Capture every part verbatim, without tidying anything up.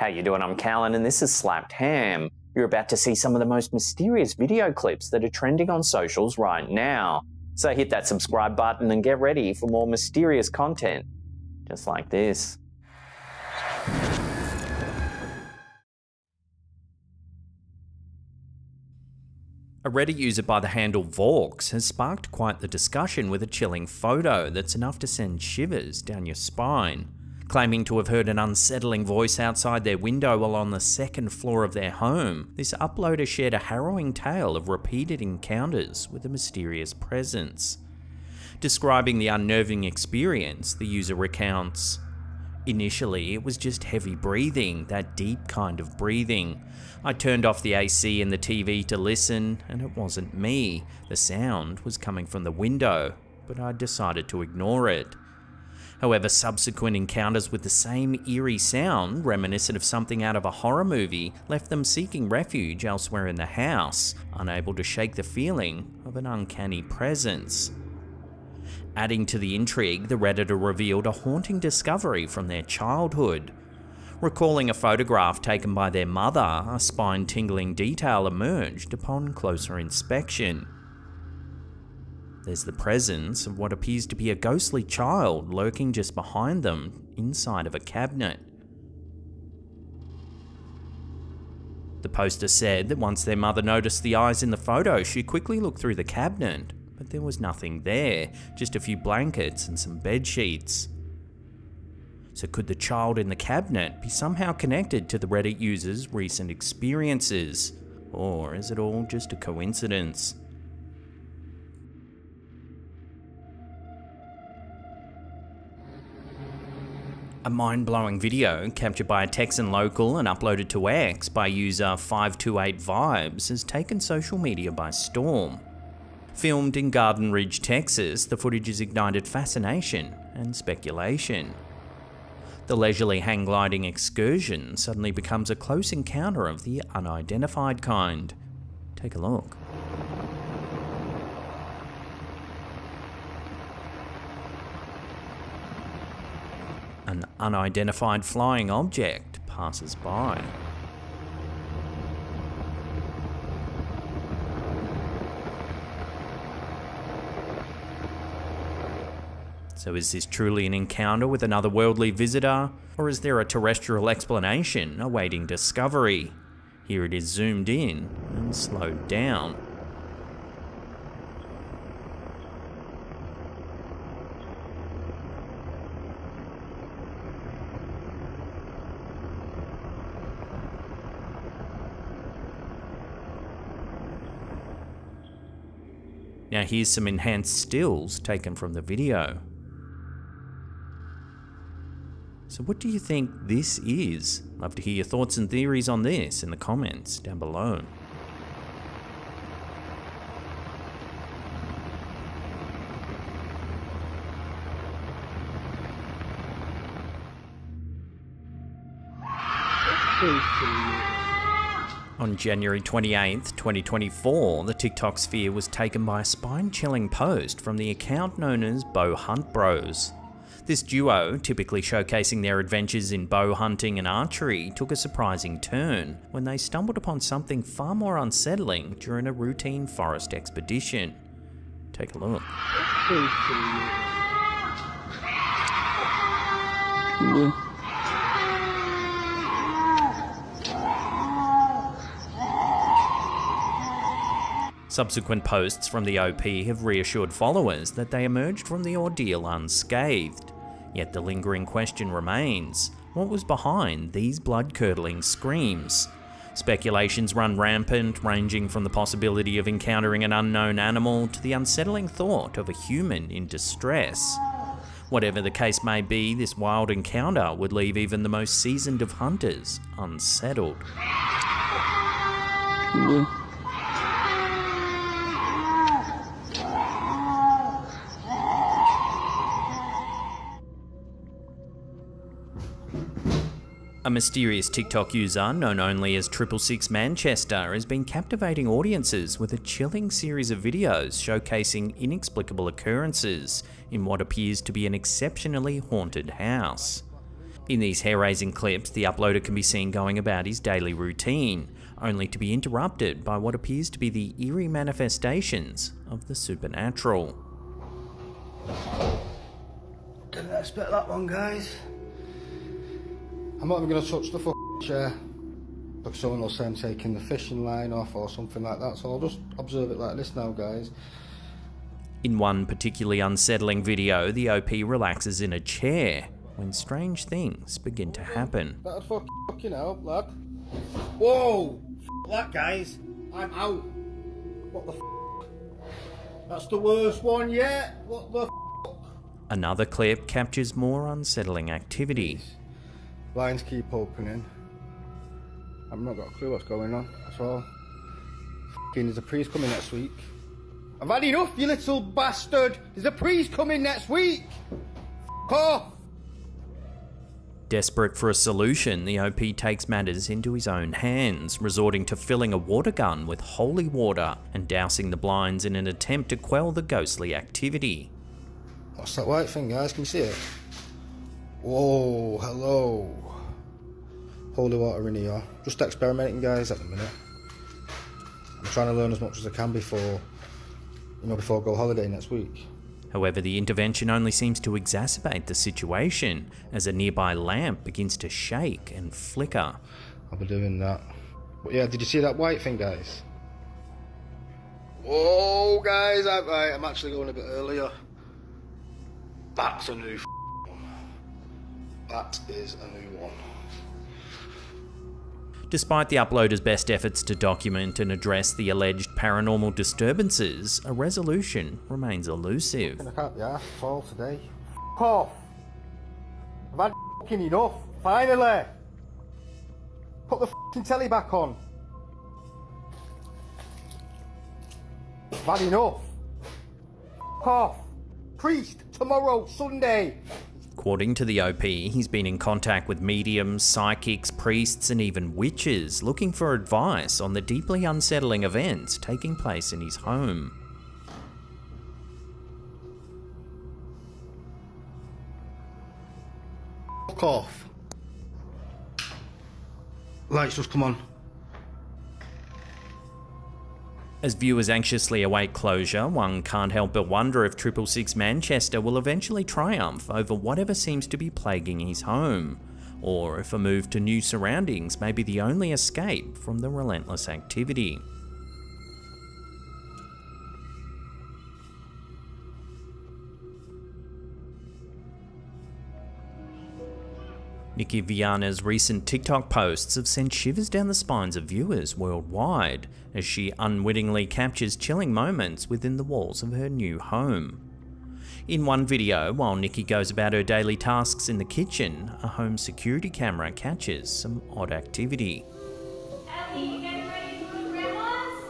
How you doing? I'm Callan and this is Slapped Ham. You're about to see some of the most mysterious video clips that are trending on socials right now. So hit that subscribe button and get ready for more mysterious content, just like this. A Reddit user by the handle Vaux has sparked quite the discussion with a chilling photo that's enough to send shivers down your spine. Claiming to have heard an unsettling voice outside their window while on the second floor of their home, this uploader shared a harrowing tale of repeated encounters with a mysterious presence. Describing the unnerving experience, the user recounts, "Initially, it was just heavy breathing, that deep kind of breathing. I turned off the A C and the T V to listen, and it wasn't me. The sound was coming from the window, but I decided to ignore it. However, subsequent encounters with the same eerie sound, reminiscent of something out of a horror movie, left them seeking refuge elsewhere in the house, unable to shake the feeling of an uncanny presence." Adding to the intrigue, the Redditor revealed a haunting discovery from their childhood. Recalling a photograph taken by their mother, a spine-tingling detail emerged upon closer inspection. There's the presence of what appears to be a ghostly child lurking just behind them, inside of a cabinet. The poster said that once their mother noticed the eyes in the photo, she quickly looked through the cabinet, but there was nothing there, just a few blankets and some bed sheets. So could the child in the cabinet be somehow connected to the Reddit user's recent experiences? Or is it all just a coincidence? A mind-blowing video captured by a Texan local and uploaded to X by user five two eight Vibes has taken social media by storm. Filmed in Garden Ridge, Texas, the footage has ignited fascination and speculation. The leisurely hang-gliding excursion suddenly becomes a close encounter of the unidentified kind. Take a look. An unidentified flying object passes by. So is this truly an encounter with another otherworldly visitor, or is there a terrestrial explanation awaiting discovery? Here it is zoomed in and slowed down. Now here's some enhanced stills taken from the video. So what do you think this is? Love to hear your thoughts and theories on this in the comments down below. On January twenty-eighth, twenty twenty-four, the TikTok sphere was taken by a spine-chilling post from the account known as Bow Hunt Bros. This duo, typically showcasing their adventures in bow hunting and archery, took a surprising turn when they stumbled upon something far more unsettling during a routine forest expedition. Take a look. Yeah. Subsequent posts from the O P have reassured followers that they emerged from the ordeal unscathed. Yet the lingering question remains, what was behind these blood-curdling screams? Speculations run rampant, ranging from the possibility of encountering an unknown animal to the unsettling thought of a human in distress. Whatever the case may be, this wild encounter would leave even the most seasoned of hunters unsettled. Yeah. A mysterious TikTok user, known only as six six six Manchester, has been captivating audiences with a chilling series of videos showcasing inexplicable occurrences in what appears to be an exceptionally haunted house. In these hair-raising clips, the uploader can be seen going about his daily routine, only to be interrupted by what appears to be the eerie manifestations of the supernatural. Didn't expect that one, guys. I'm not even going to touch the f***ing chair. Look, someone will say I'm taking the fishing line off or something like that, so I'll just observe it like this now, guys. In one particularly unsettling video, the O P relaxes in a chair when strange things begin to happen. That'd fucking help, lad. Whoa! F that, guys. I'm out. What the f? That's the worst one yet. What the f? Another clip captures more unsettling activity. Lines keep opening. I've not got a clue what's going on. That's all. F***ing, there's a priest coming next week. I've had enough, you little bastard! There's a priest coming next week! F*** off! Desperate for a solution, the O P takes matters into his own hands, resorting to filling a water gun with holy water and dousing the blinds in an attempt to quell the ghostly activity. What's that white thing, guys? Can you see it? Whoa, hello. Holy water in here. Just experimenting, guys, at the minute. I'm trying to learn as much as I can before... you know, before I go holiday next week. However, the intervention only seems to exacerbate the situation as a nearby lamp begins to shake and flicker. I'll be doing that. But yeah, did you see that white thing, guys? Whoa, guys, I, I, I'm actually going a bit earlier. That's a new f one. That is a new one. Despite the uploader's best efforts to document and address the alleged paranormal disturbances, a resolution remains elusive. I can't be arsed at all today. F*** off! I've had f***ing enough, finally! Put the f***ing telly back on! I've had enough! F*** off! Priest, tomorrow, Sunday! According to the O P, he's been in contact with mediums, psychics, priests and even witches, looking for advice on the deeply unsettling events taking place in his home. Fuck off. Lights just come on. As viewers anxiously await closure, one can't help but wonder if six six six Manchester will eventually triumph over whatever seems to be plaguing his home, or if a move to new surroundings may be the only escape from the relentless activity. Nikki Viana's recent TikTok posts have sent shivers down the spines of viewers worldwide as she unwittingly captures chilling moments within the walls of her new home. In one video, while Nikki goes about her daily tasks in the kitchen, a home security camera catches some odd activity. Ellie, you getting ready to go to Grandma's?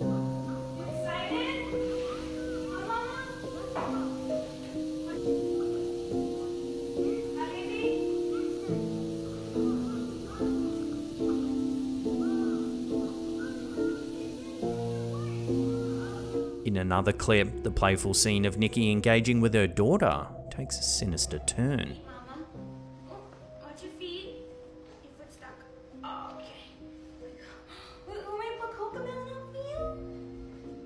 You excited? Come on. In another clip, the playful scene of Nikki engaging with her daughter takes a sinister turn. Hey, Mama. Oh, watch your feet. Your foot's stuck. Oh, okay. Wait, will we put coconut milk for you?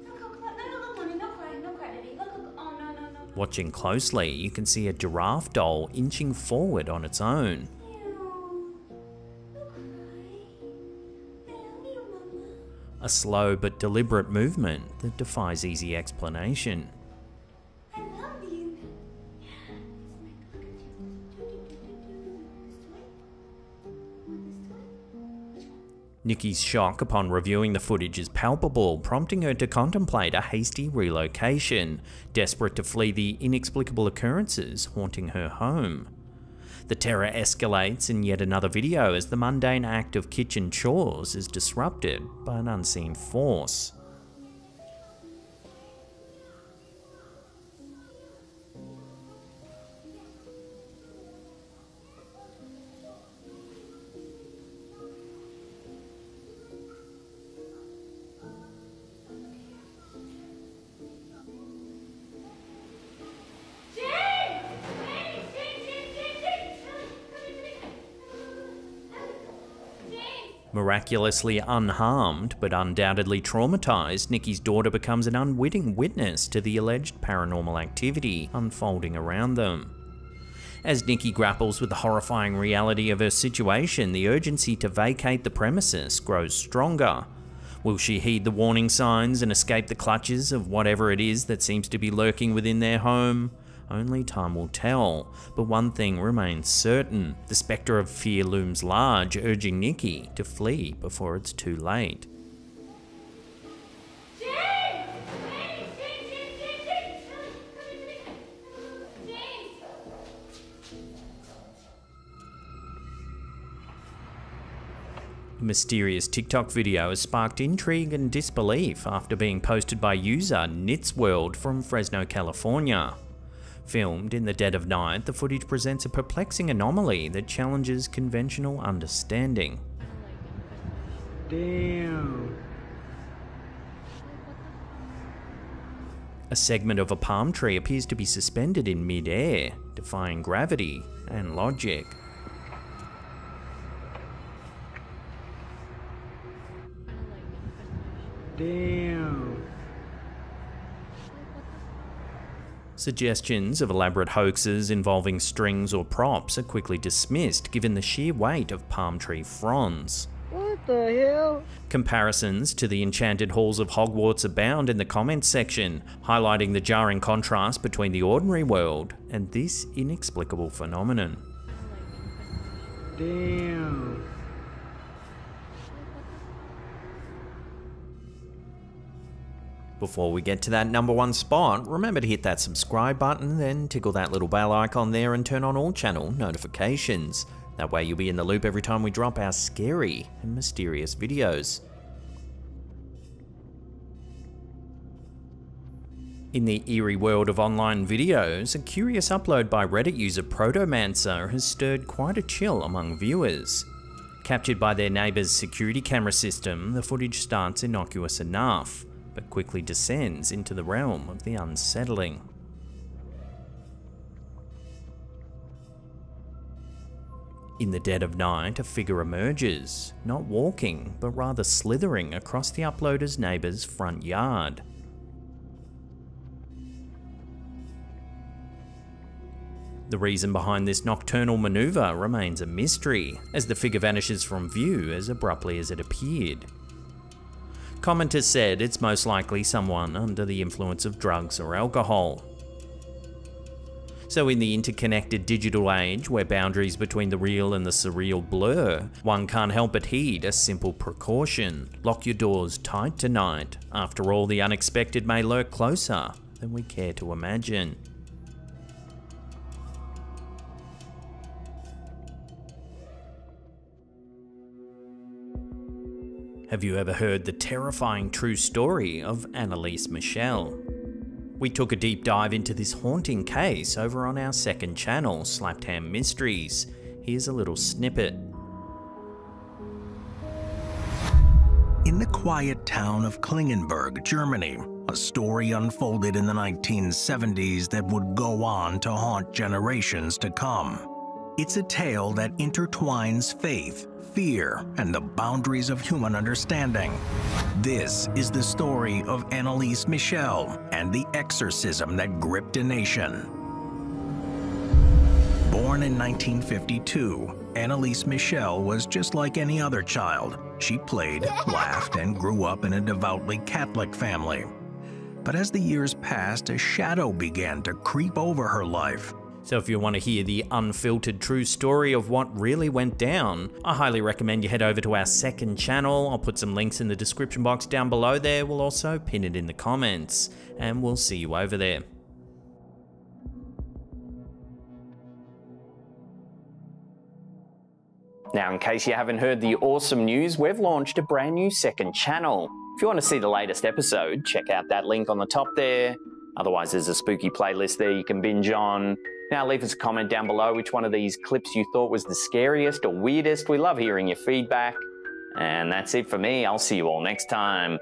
No coconut. No, no, look, honey. No cry. No cry, Daddy. Look, look. Oh, no, no, no. Watching closely, you can see a giraffe doll inching forward on its own. A slow but deliberate movement that defies easy explanation. I love you. Nikki's shock upon reviewing the footage is palpable, prompting her to contemplate a hasty relocation, desperate to flee the inexplicable occurrences haunting her home. The terror escalates in yet another video as the mundane act of kitchen chores is disrupted by an unseen force. Miraculously unharmed, but undoubtedly traumatized, Nikki's daughter becomes an unwitting witness to the alleged paranormal activity unfolding around them. As Nikki grapples with the horrifying reality of her situation, the urgency to vacate the premises grows stronger. Will she heed the warning signs and escape the clutches of whatever it is that seems to be lurking within their home? Only time will tell, but one thing remains certain. The spectre of fear looms large, urging Nikki to flee before it's too late. A mysterious TikTok video has sparked intrigue and disbelief after being posted by user Nitsworld from Fresno, California. Filmed in the dead of night, the footage presents a perplexing anomaly that challenges conventional understanding. Damn. A segment of a palm tree appears to be suspended in mid-air, defying gravity and logic. Damn. Suggestions of elaborate hoaxes involving strings or props are quickly dismissed given the sheer weight of palm tree fronds. What the hell? Comparisons to the enchanted halls of Hogwarts abound in the comments section, highlighting the jarring contrast between the ordinary world and this inexplicable phenomenon. Damn. Before we get to that number one spot, remember to hit that subscribe button, then tickle that little bell icon there and turn on all channel notifications. That way you'll be in the loop every time we drop our scary and mysterious videos. In the eerie world of online videos, a curious upload by Reddit user Protomancer has stirred quite a chill among viewers. Captured by their neighbor's security camera system, the footage starts innocuous enough, but quickly descends into the realm of the unsettling. In the dead of night, a figure emerges, not walking, but rather slithering across the uploader's neighbor's front yard. The reason behind this nocturnal maneuver remains a mystery, as the figure vanishes from view as abruptly as it appeared. Commenters said it's most likely someone under the influence of drugs or alcohol. So in the interconnected digital age where boundaries between the real and the surreal blur, one can't help but heed a simple precaution. Lock your doors tight tonight. After all, the unexpected may lurk closer than we care to imagine. Have you ever heard the terrifying true story of Anneliese Michel? We took a deep dive into this haunting case over on our second channel, Slapped Ham Mysteries. Here's a little snippet. In the quiet town of Klingenberg, Germany, a story unfolded in the nineteen seventies that would go on to haunt generations to come. It's a tale that intertwines faith, fear, and the boundaries of human understanding. This is the story of Anneliese Michel and the exorcism that gripped a nation. Born in nineteen fifty-two, Anneliese Michel was just like any other child. She played, laughed, and grew up in a devoutly Catholic family. But as the years passed, a shadow began to creep over her life. So if you want to hear the unfiltered true story of what really went down, I highly recommend you head over to our second channel. I'll put some links in the description box down below there. We'll also pin it in the comments, and we'll see you over there. Now, in case you haven't heard the awesome news, we've launched a brand new second channel. If you want to see the latest episode, check out that link on the top there. Otherwise, there's a spooky playlist there you can binge on. Now leave us a comment down below which one of these clips you thought was the scariest or weirdest. We love hearing your feedback. And that's it for me. I'll see you all next time.